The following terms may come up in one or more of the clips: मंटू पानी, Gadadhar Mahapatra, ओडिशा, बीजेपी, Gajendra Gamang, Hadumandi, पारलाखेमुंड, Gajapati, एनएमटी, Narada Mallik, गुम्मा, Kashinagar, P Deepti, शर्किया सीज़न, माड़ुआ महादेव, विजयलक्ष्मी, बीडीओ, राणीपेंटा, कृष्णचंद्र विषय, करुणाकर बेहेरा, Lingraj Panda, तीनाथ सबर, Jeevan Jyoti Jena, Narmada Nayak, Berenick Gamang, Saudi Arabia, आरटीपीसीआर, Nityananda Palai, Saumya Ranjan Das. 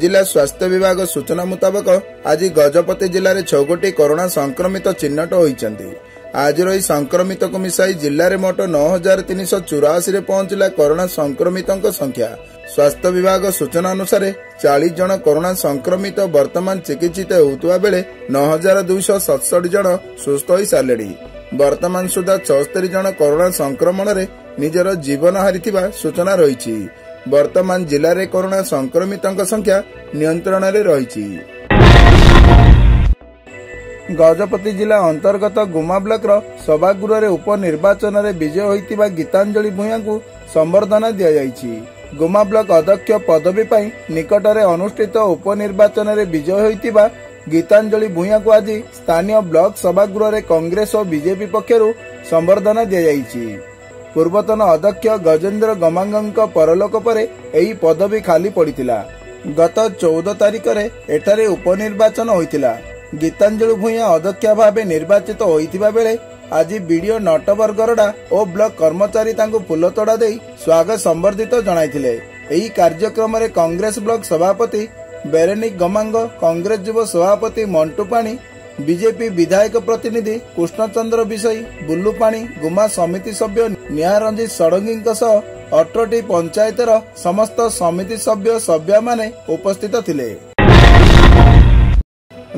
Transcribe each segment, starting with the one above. जिला स्वास्थ्य विभाग सूचना मुताबक आज गजपति जिले में 6 गोटी कोरोना संक्रमित चिन्हट होती। आज रही संक्रमित को मिसाई जिले में मोट 9384 पहुंचला कोरोना संक्रमित संख्या। स्वास्थ्य विभाग सूचना अनुसार 40 जन कोरोना संक्रमित वर्तमान चिकित्सित होता बेले 9267 जन सुस्थ हो सारे। वर्तमान सुधा 74 जन कोरोना संक्रमण रे निजर जीवन हारिथिबा सूचना रही। वर्तमान जिले में कोरोना संक्रमित संख्या नियंत्रण रे रही। गजपति जिला अंतर्गत गुम्मा ब्लॉक सभागृह उपनिर्वाचन में विजय होता गीतांजलि भूया को संबर्धना दि जाएगी। गुम्मा ब्लॉक अध्यक्ष पदवी पर निकट में अनुष्ठित उपनिर्वाचन में विजय होता गीतांजलि भूया को आज स्थानीय ब्लॉक सभागृह में कांग्रेस और बीजेपी पक्ष संबर्धना दि जाएगी। पूर्वतन अध्यक्ष गजेन्द्र गमांग परलोक पर यह पदवी खाली पड़ा। गत 14 तारीख एठारे उपनिर्वाचन होता। गीतांजलि भूया अध्यक्ष भाव निर्वाचित होता बेले आज बीडीओ नटवर गरडा और ब्लॉक कर्मचारी फुलतोड़ा दे स्वागत संबर्धित जनाइथिले। एही कार्यक्रम रे कांग्रेस ब्लॉक सभापति बेरेनिक गमांग, कांग्रेस युव सभापति मंटू पानी, बीजेपी विधायक प्रतिनिधि कृष्णचंद्र विषय, बुलूपाणी, गुम्मा समिति सभ्य रंजीत षडंगी सह 18 पंचायतर समस्त समिति सभ्य सभ्य माने उपस्थित थिले।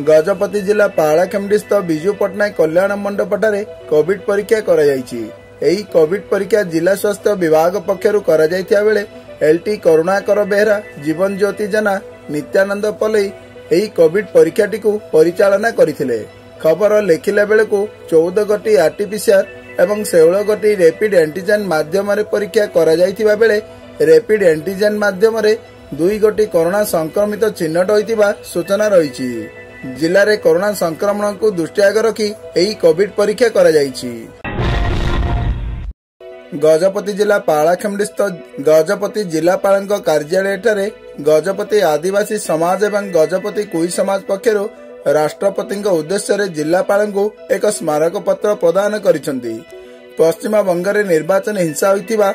गजपति जिला पारलाखेमुंड स्थित विजु पटनायक कल्याण मंडप ठारे कोविड परीक्षा कराई। एही कोविड परीक्षा जिला स्वास्थ्य विभाग पक्षरु करा बेले एल टी करुणाकर बेहेरा, जीवन ज्योति जेना, नित्यानंद पलई एही कोविड परीक्षाटी परिचालना करथिले। खबर लेखिला बेले 14 गोटी आरटीपीसीआर एवं 16 गोटी रैपिड एंटीजन माध्यम परीक्षा करा बेले रैपिड एंटीजन माध्यम 2 गोटी कोरोना संक्रमित चिन्हट होता सूचना रही। जिले में कोरोना संक्रमण को दृष्टि आगे रखी एही कोविड परीक्षा करा जायछि। गजपति जिला पारलाखेमुंड स्थित गजपति जिलापाल कार्यालय ठारे गजपति आदिवासी समाज एवं गजपति कुई समाज पक्षरु राष्ट्रपति उद्देश्य रे जिलापाल को एक स्मारक पत्र प्रदान करिसेंती। पश्चिम बंग रे निर्वाचन हिंसा होइतिबा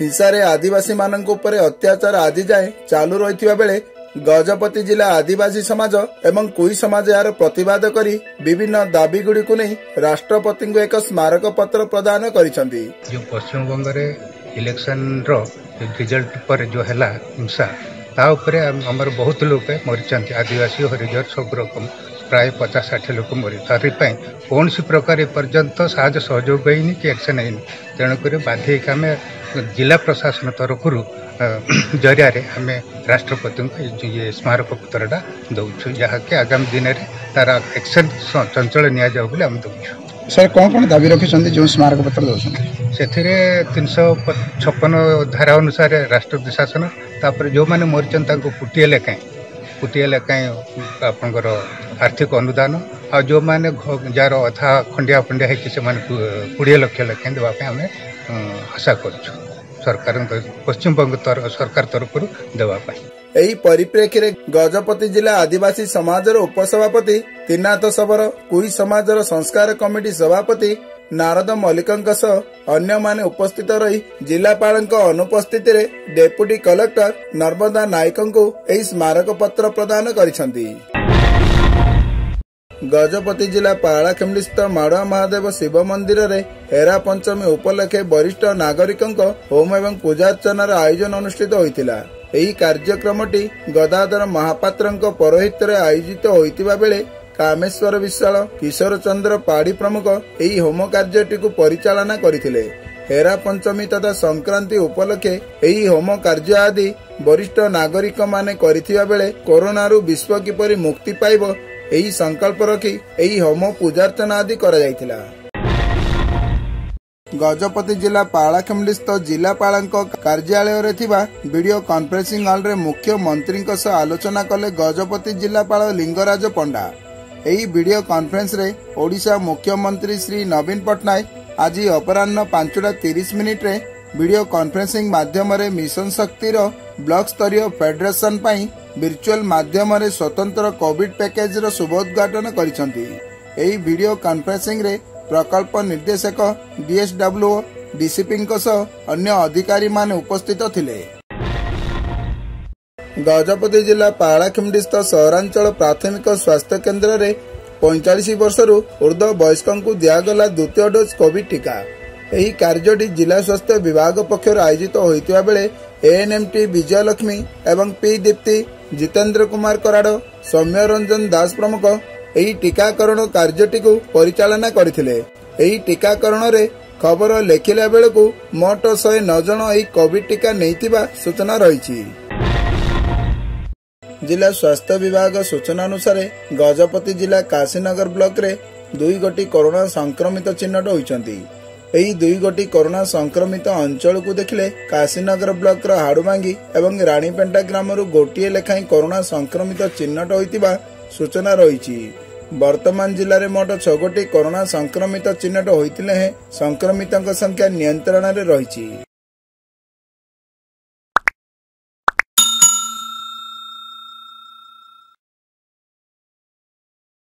हिंसारे आदिवासी मानक उपरे अत्याचार आदि जाए चालू रही बेले गजपति जिला आदिवासी समाज एवं कोई समाज यार प्रतिवाद करी विभिन्न दाबी गुड़ी को नहीं राष्ट्रपति को एक स्मारक पत्र प्रदान करिसेंती। जो पश्चिम बंग रे इलेक्शन रो रिजल्ट पर जो हैला हिंसा ता उपरे हमर बहुत लोग मरिसेंती। आदिवासी हरिजन सब रकम प्राय 50-60 लोक मरी तारिपाई कौन सी प्रकार पर्यंत साहय सहयोग होनी कि एक्शन होनी तेणुक बाधिक आम जिला प्रशासन तरफ जरिया आम राष्ट्रपति को ये स्मारक पत्रटा दौचु जहाँकि आगामी दिन में तार एक्शन चंचल निजाऊ आम दौचु। सर कौन कौन दाबी रखिंट जो स्मारक पत्र दौरान से 356 धारा अनुसार राष्ट्रपति शासन तापर जो मैंने मरीज पुटिए लेखाएं आपंकर आर्थिक अनुदान आ जो मैंने जार अथा खंडिया फंडिया हो 20 लक्ष लेखाएं देवाई आम आशा करुँ सरकार पश्चिम बंग सरकार तरफ देवाई। यही परिप्रेक्षी रे गजपति जिला आदिवासी समाज उपसभापति तीनाथ सबर, कुई समाज संस्कार कमिटी सभापति नारद मल्लिक अन्य माने उपस्थित रही जिलापाल अनुपस्थित रे डेप्यूटी कलेक्टर नर्मदा नायक को यह स्मारक पत्र प्रदान करिसेंती। गजपति जिला पारलाखेमुंड स्थित माड़ुआ महादेव शिव मंदिर रे हेरा पंचमी उपलक्षे वरिष्ठ नागरिकों होम एवं पूजा अर्चनार आयोजन अनुष्ठित होता। यह कार्यक्रमटी गदाधर महापात्र पौरोहित्य रे आयोजित होता बेले कामेश्वर विशाल किशोर चंद्र पाड़ी प्रमुख यही होम कार्य परिचालना करथिले। हेरा पंचमी तथा संक्रांति उपलक्षे यही होम कार्य आदि वरिष्ठ नागरिक माने करथिबा बेले कोरोना रु विश्व किपरि मुक्ति पाइबो यही संकल्प रखी यही होम पूजार्चना आदि करा जायतिला। गजपति जिला पारलाखेमुंड स्थित जिलापाल कार्यालय रे थिबा वीडियो कॉन्फ्रेंसिंग हॉल रे मुख्यमंत्री सह आलोचना कले गजपति जिलापाल लिंगराज पंडा। एही वीडियो कॉन्फ्रेंस रे ओडिशा मुख्यमंत्री श्री नवीन पटनायक आज अपराह्न 5:30 रे वीडियो कॉन्फ्रेंसिंग माध्यम रे मिशन शक्तिर ब्लॉक स्तरीय फेडरेशन पाई वर्चुअल माध्यम रे स्वतंत्र कोविड पैकेज रो शुभोद्घाटन करिसेंती। एही वीडियो कॉन्फ्रेंसिंग रे प्रकल्प निर्देशक डीएसडब्ल्यू डीसीपी अन्य अधिकारी माने उपस्थित थिले। गजपति जिला पारलाखेमुंड स्थित सहरांचल प्राथमिक स्वास्थ्य केन्द्र में 45 वर्ष ऊर्ध्व वयस्क को दिगला द्वितीय डोज कोविड टीका। यह कार्यटी जिला स्वास्थ्य विभाग पक्षर आयोजित होता बेले एनएमटी विजयलक्ष्मी एवं पी दीप्ति, जितेंद्र कुमार कराड़, सौम्य रंजन दास प्रमुख यह टीकाकरण कार्यटी को परिचालना करथिले। एही टीकाकरण रे खबर लेखिला बेले को मोट 109 जन एही कोविड टीका नैथिबा सूचना रही। जिला स्वास्थ्य विभाग सूचना अनुसार गजपति जिला काशीनगर ब्लॉक रे 2 गोटी कोरोना संक्रमित चिन्हट होइचंती। एही 2 गोटी कोरोना संक्रमित अंचल को देखिले काशीनगर ब्लॉक रा हाडुमांगी एवं राणीपेंटा ग्राम रो गोटीए लेखाई कोरोना संक्रमित चिन्हट होइतिबा सूचना रही। वर्तमान जिले में मोट 6 गोटी कोरोना संक्रमित चिन्हट होइतिले संक्रमितों संख्या नियंत्रण रे रही।